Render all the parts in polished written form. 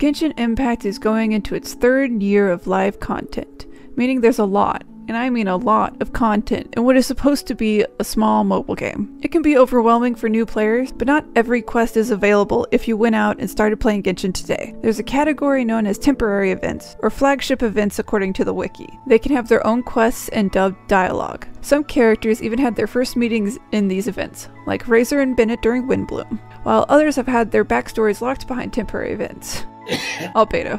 Genshin Impact is going into its third year of live content, meaning there's a lot, and I mean a lot, of content in what is supposed to be a small mobile game. It can be overwhelming for new players, but not every quest is available if you went out and started playing Genshin today. There's a category known as temporary events, or flagship events according to the wiki. They can have their own quests and dubbed dialogue. Some characters even had their first meetings in these events, like Razor and Bennett during Windblume, while others have had their backstories locked behind temporary events. Albedo.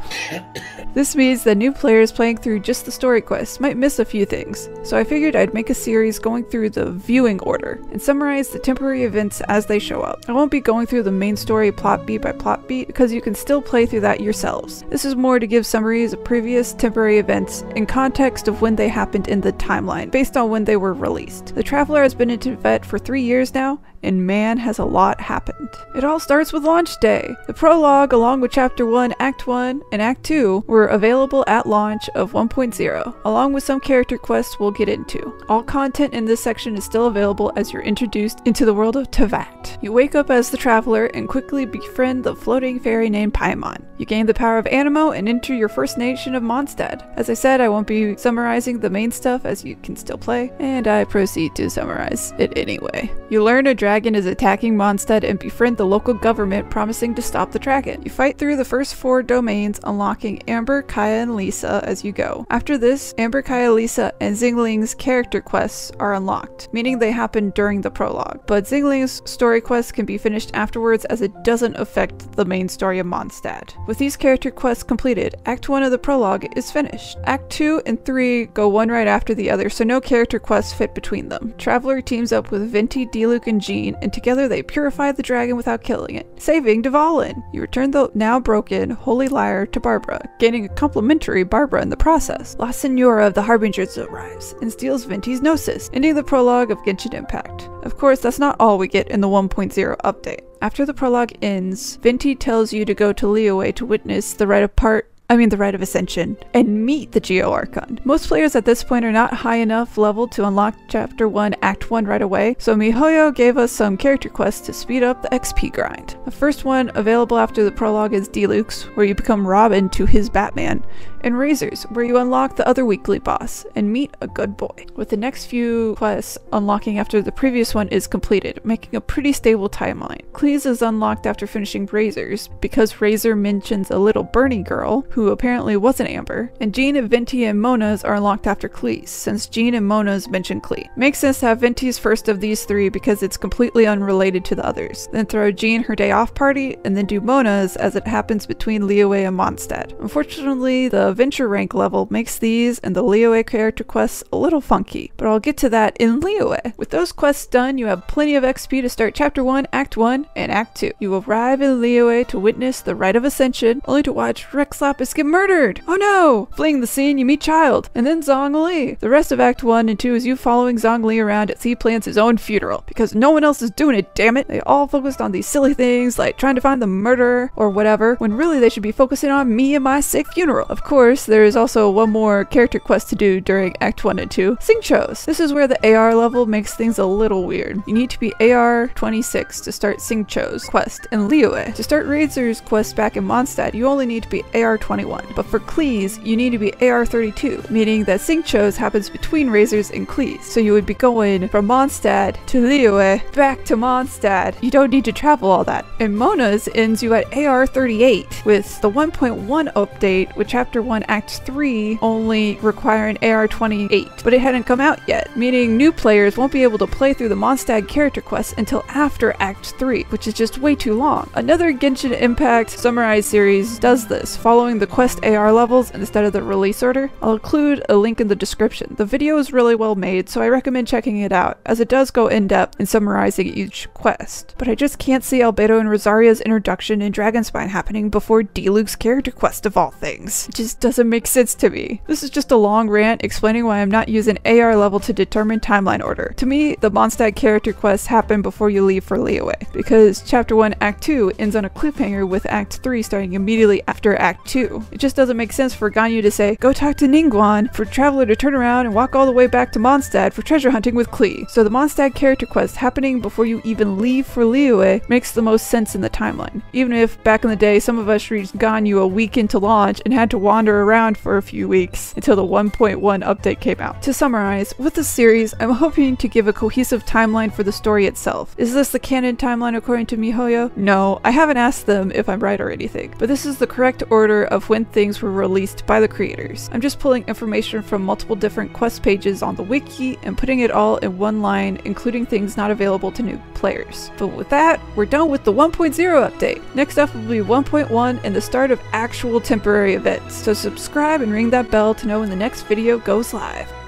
This means that new players playing through just the story quests might miss a few things, so I figured I'd make a series going through the viewing order and summarize the temporary events as they show up. I won't be going through the main story plot beat by plot beat because you can still play through that yourselves. This is more to give summaries of previous temporary events in context of when they happened in the timeline, based on when they were released. The Traveler has been in Teyvat for 3 years now, and man, has a lot happened. It all starts with launch day. The prologue, along with Chapter 1, Act 1, and Act 2 were available at launch of 1.0, along with some character quests we'll get into. All content in this section is still available as you're introduced into the world of Teyvat. You wake up as the Traveler and quickly befriend the floating fairy named Paimon. You gain the power of Anemo and enter your first nation of Mondstadt. As I said, I won't be summarizing the main stuff as you can still play, and I proceed to summarize it anyway. You learn a dragon is attacking Mondstadt and befriend the local government, promising to stop the dragon. You fight through the first 4 domains, unlocking Amber, Kaya, and Lisa as you go. After this, Amber, Kaya, Lisa, and Zingling's character quests are unlocked, meaning they happen during the prologue. But Zingling's story quests can be finished afterwards as it doesn't affect the main story of Mondstadt. With these character quests completed, Act 1 of the prologue is finished. Act 2 and 3 go one right after the other, so no character quests fit between them. Traveler teams up with Venti, Diluc, and Jean, and together they purify the dragon without killing it, saving Dvalin. You return the now broken Holy Liar to Barbara, gaining a complimentary Barbara in the process. La Signora of the Harbingers arrives and steals Venti's Gnosis, ending the prologue of Genshin Impact. Of course, that's not all we get in the 1.0 update. After the prologue ends, Venti tells you to go to Liyue to witness the Rite of Ascension, and meet the Geo Archon. Most players at this point are not high enough level to unlock Chapter 1, Act 1 right away, so miHoYo gave us some character quests to speed up the XP grind. The first one available after the prologue is Diluc's, where you become Robin to his Batman, and Razor's, where you unlock the other weekly boss and meet a good boy. With the next few quests unlocking after the previous one is completed, making a pretty stable timeline. Klee's is unlocked after finishing Razor's, because Razor mentions a little Bernie girl, who apparently wasn't Amber, and Jean and Venti and Mona's are unlocked after Klee's, since Jean and Mona's mention Klee. Makes sense to have Venti's first of these three because it's completely unrelated to the others, then throw Jean her day off party, and then do Mona's as it happens between Liyue and Mondstadt. Unfortunately, the Adventure rank level makes these and the Liyue character quests a little funky, but I'll get to that in Liyue. With those quests done, you have plenty of XP to start Chapter 1, Act 1, and Act 2. You arrive in Liyue to witness the Rite of Ascension, only to watch Rex Lapis get murdered! Oh no! Fleeing the scene, you meet Child, and then Zong Li. The rest of Act 1 and 2 is you following Zong Li around as he plans his own funeral, because no one else is doing it, damn it! They all focused on these silly things like trying to find the murderer or whatever, when really they should be focusing on me and my sick funeral. Of course, there is also one more character quest to do during Act 1 and 2, Singcho's. This is where the AR level makes things a little weird. You need to be AR 26 to start Singcho's quest in Liyue. To start Razor's quest back in Mondstadt, you only need to be AR 21, but for Klee's, you need to be AR 32, meaning that Singcho's happens between Razor's and Klee's, so you would be going from Mondstadt to Liyue, back to Mondstadt. You don't need to travel all that. And Mona's ends you at AR 38, with the 1.1 update, with Chapter 1 Act 3 only require an AR 28, but it hadn't come out yet, meaning new players won't be able to play through the Mondstadt character quest until after Act 3, which is just way too long. Another Genshin Impact summarized series does this, following the quest AR levels instead of the release order. I'll include a link in the description. The video is really well made, so I recommend checking it out, as it does go in depth in summarizing each quest. But I just can't see Albedo and Rosaria's introduction in Dragonspine happening before Diluc's character quest of all things. Just doesn't make sense to me. This is just a long rant explaining why I'm not using AR level to determine timeline order. To me, the Mondstadt character quests happen before you leave for Liyue, because Chapter 1 Act 2 ends on a cliffhanger with Act 3 starting immediately after Act 2. It just doesn't make sense for Ganyu to say, go talk to Ningguan, for Traveler to turn around and walk all the way back to Mondstadt for treasure hunting with Klee. So the Mondstadt character quest happening before you even leave for Liyue makes the most sense in the timeline. Even if back in the day some of us reached Ganyu a week into launch and had to wander around for a few weeks until the 1.1 update came out. To summarize, with this series, I'm hoping to give a cohesive timeline for the story itself. Is this the canon timeline according to miHoYo? No, I haven't asked them if I'm right or anything, but this is the correct order of when things were released by the creators. I'm just pulling information from multiple different quest pages on the wiki and putting it all in one line, including things not available to new players. But with that, we're done with the 1.0 update. Next up will be 1.1 and the start of actual temporary events, so subscribe and ring that bell to know when the next video goes live.